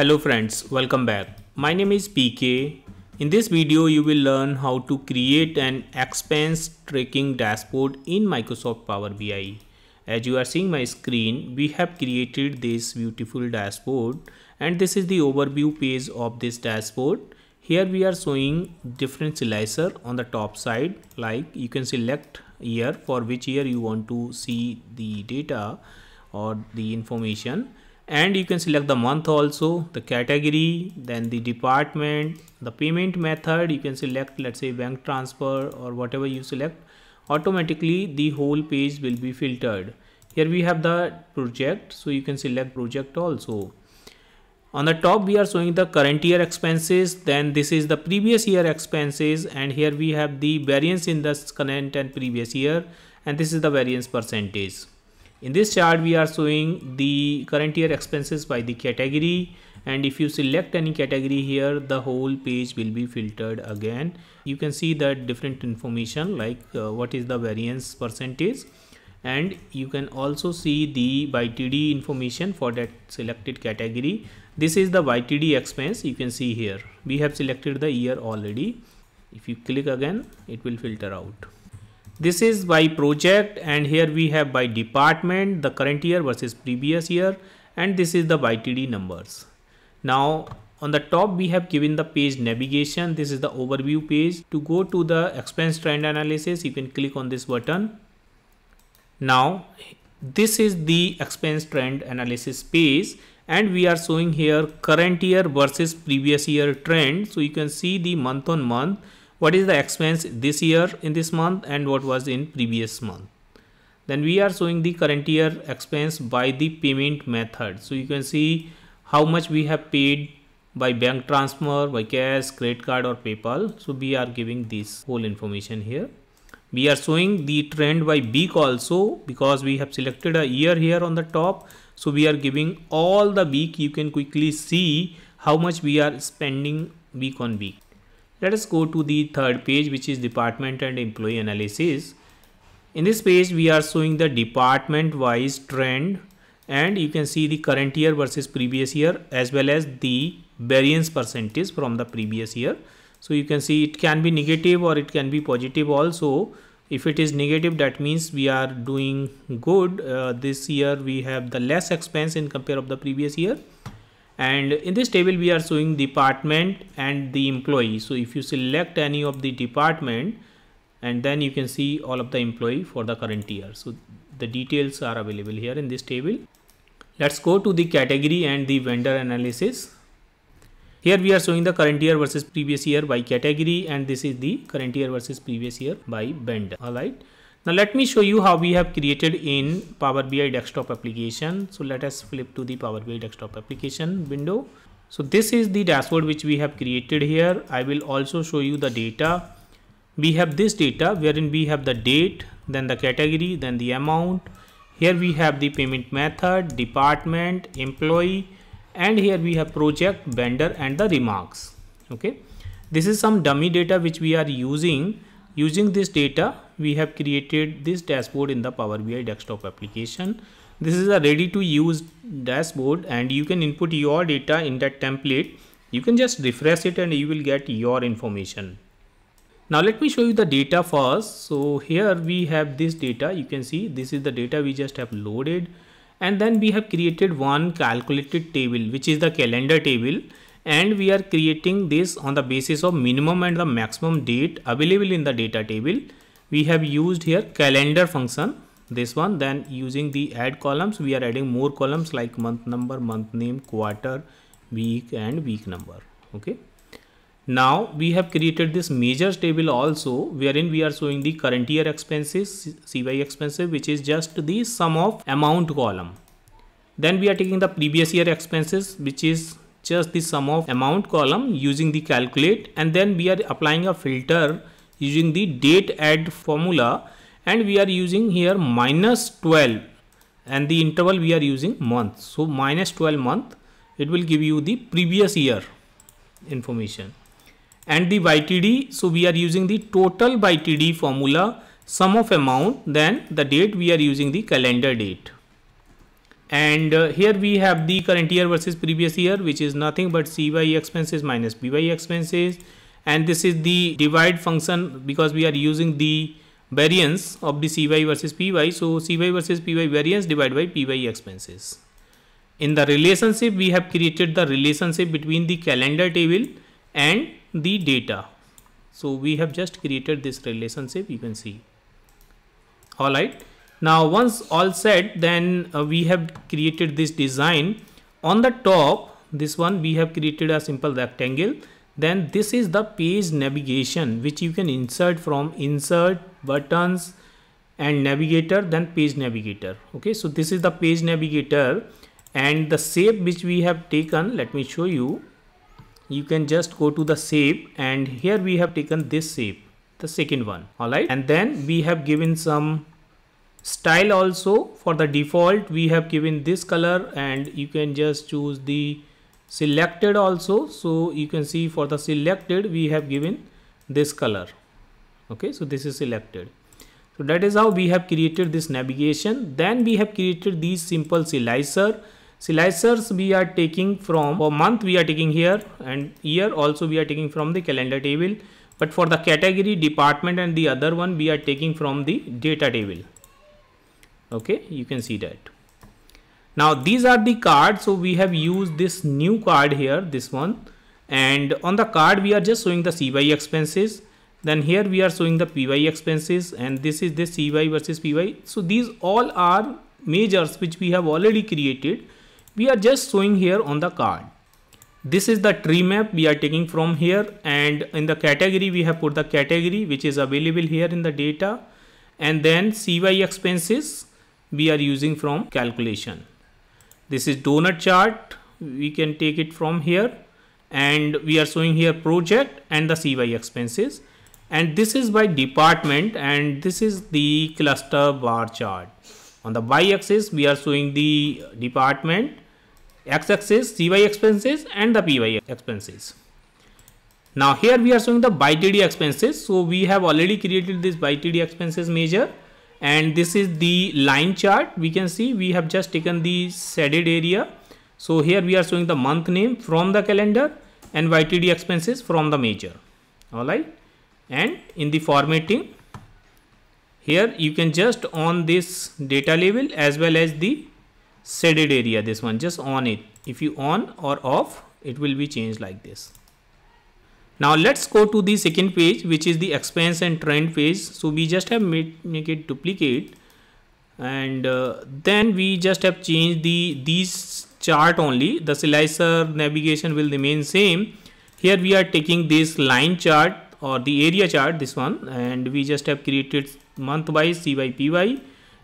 Hello friends, welcome back. My name is PK. In this video, you will learn how to create an expense tracking dashboard in Microsoft Power BI. As you are seeing my screen, we have created this beautiful dashboard and this is the overview page of this dashboard. Here we are showing different slicer on the top side, like you can select year for which year you want to see the data or the information. And you can select the month also, the category, then the department, the payment method. You can select, let's say, bank transfer or whatever you select. Automatically the whole page will be filtered. Here we have the project, so you can select project also. On the top we are showing the current year expenses, then this is the previous year expenses, and here we have the variance in the current and previous year, and this is the variance percentage. In this chart we are showing the current year expenses by the category, and if you select any category here, the whole page will be filtered again. You can see the different information, like what is the variance percentage, and you can also see the YTD information for that selected category. This is the YTD expense. You can see here we have selected the year already. If you click again, it will filter out. This is by project, and here we have by department, the current year versus previous year, and this is the YTD numbers. Now on the top we have given the page navigation. This is the overview page. To go to the expense trend analysis, you can click on this button. Now this is the expense trend analysis page, and we are showing here current year versus previous year trend. So you can see the month on month. What is the expense this year in this month and what was in previous month. Then we are showing the current year expense by the payment method. So you can see how much we have paid by bank transfer, by cash, credit card or PayPal. So we are giving this whole information here. We are showing the trend by week also, because we have selected a year here on the top. So we are giving all the week. You can quickly see how much we are spending week on week. Let us go to the third page, which is department and employee analysis. In this page we are showing the department wise trend, and you can see the current year versus previous year as well as the variance percentage from the previous year. So you can see it can be negative or it can be positive also. If it is negative, that means we are doing good. This year we have the less expense in compare of the previous year. And in this table we are showing department and the employee. So if you select any of the department, and then you can see all of the employee for the current year. So the details are available here in this table. Let's go to the category and the vendor analysis. Here we are showing the current year versus previous year by category, and this is the current year versus previous year by vendor. Alright. Now let me show you how we have created in Power BI desktop application. So let us flip to the Power BI desktop application window. So this is the dashboard which we have created here. I will also show you the data. We have this data wherein we have the date, then the category, then the amount. Here we have the payment method, department, employee, and here we have project, vendor and the remarks. Okay. This is some dummy data which we are using. Using this data, we have created this dashboard in the Power BI desktop application. This is a ready to use dashboard, and you can input your data in that template. You can just refresh it and you will get your information. Now let me show you the data first. So here we have this data. You can see this is the data we just have loaded, and then we have created one calculated table, which is the calendar table. And we are creating this on the basis of minimum and the maximum date available in the data table. We have used here calendar function, this one. Then using the add columns, we are adding more columns like month number, month name, quarter, week and week number. Okay. Now we have created this measures table also, wherein we are showing the current year expenses, CY expenses, which is just the sum of amount column. Then we are taking the previous year expenses, which is just the sum of amount column using the calculate, and then we are applying a filter using the date add formula, and we are using here minus 12 and the interval we are using month. So minus 12 month, it will give you the previous year information and the YTD. So we are using the total YTD formula, sum of amount, then the date we are using the calendar date. And here we have the current year versus previous year, which is nothing but CY expenses minus BY expenses. And this is the divide function because we are using the variance of the CY versus PY. So CY versus PY variance divided by PY expenses. In the relationship, we have created the relationship between the calendar table and the data. So we have just created this relationship, you can see. All right. Now once all set, then we have created this design. On the top, this one, we have created a simple rectangle. Then this is the page navigation, which you can insert from insert, buttons and navigator, then page navigator. Okay, so this is the page navigator and the shape which we have taken. Let me show you. You can just go to the shape, and here we have taken this shape, the second one. All right. And then we have given some style also. For the default, we have given this color, and you can just choose the selected also. So you can see for the selected, we have given this color. Okay, so this is selected. So that is how we have created this navigation. Then we have created these simple slicer. Slicers we are taking from, for month we are taking here, and year also we are taking from the calendar table. But for the category, department and the other one, we are taking from the data table. Okay, you can see that. Now these are the cards. So we have used this new card here, this one. And on the card, we are just showing the CY expenses. Then here we are showing the PY expenses, and this is the CY versus PY. So these all are measures which we have already created. We are just showing here on the card. This is the tree map we are taking from here, and in the category, we have put the category which is available here in the data. And then CY expenses we are using from calculation. This is donut chart. We can take it from here, and we are showing here project and the CY expenses. And this is by department, and this is the cluster bar chart. On the y-axis, we are showing the department, x-axis, CY expenses and the PY expenses. Now here we are showing the YTD expenses. So we have already created this YTD expenses measure, and this is the line chart. We can see we have just taken the shaded area. So here we are showing the month name from the calendar and YTD expenses from the measure. All right. And in the formatting, here you can just on this data label as well as the shaded area, this one, just on it. If you on or off, it will be changed like this. Now let's go to the second page, which is the expense and trend page. So we just have make it duplicate, and then we just have changed these chart only. The slicer navigation will remain same. Here we are taking this line chart or the area chart, this one, and we just have created month by CY PY,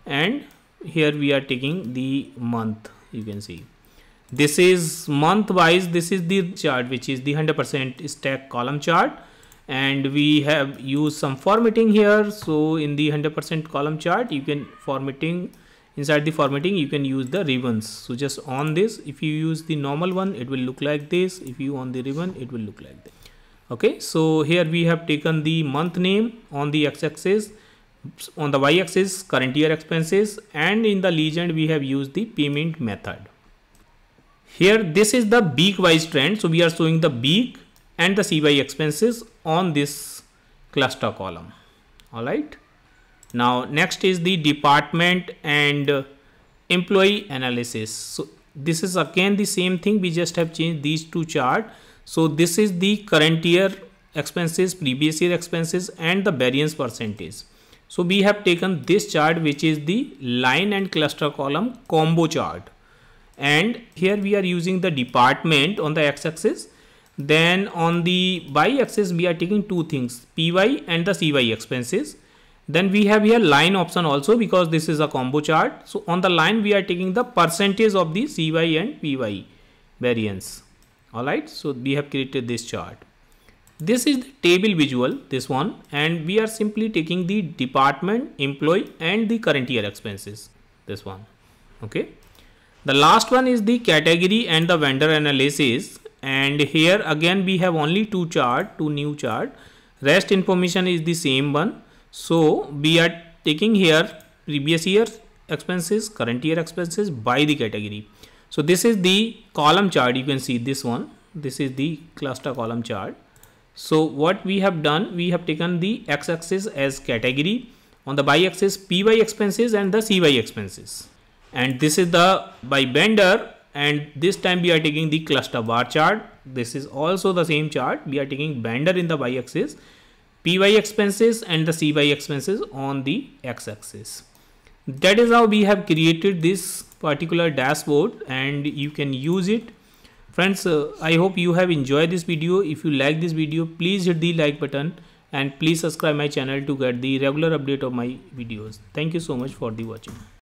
and here we are taking the month. You can see this is month wise. This is the chart which is the 100% stack column chart, and we have used some formatting here. So in the 100% column chart, you can formatting inside the formatting, you can use the ribbons. So just on this, if you use the normal one, it will look like this. If you on the ribbon, it will look like this. Okay, so here we have taken the month name on the x-axis, on the y-axis current year expenses, and in the legend we have used the payment method. Here this is the week wise trend. So we are showing the week and the CY expenses on this cluster column. All right. Now next is the department and employee analysis. So this is again the same thing. We just have changed these two charts. So this is the current year expenses, previous year expenses and the variance percentage. So we have taken this chart, which is the line and cluster column combo chart. And here we are using the department on the x-axis. Then on the y-axis, we are taking two things, PY and the CY expenses. Then we have here line option also because this is a combo chart. So on the line, we are taking the percentage of the CY and PY variance. All right, so we have created this chart. This is the table visual, this one, and we are simply taking the department, employee and the current year expenses, this one. Okay, the last one is the category and the vendor analysis, and here again we have only two new charts. Rest information is the same one. So we are taking here previous year expenses, current year expenses by the category. So this is the column chart. You can see this one. This is the cluster column chart. So what we have done, we have taken the x-axis as category, on the y-axis PY expenses and the CY expenses. And this is the by vendor, and this time we are taking the cluster bar chart. This is also the same chart. We are taking vendor in the y-axis, PY expenses and the CY expenses on the x-axis. That is how we have created this particular dashboard, and you can use it. Friends, I hope you have enjoyed this video. If you like this video, please hit the like button and please subscribe my channel to get the regular update of my videos. Thank you so much for the watching.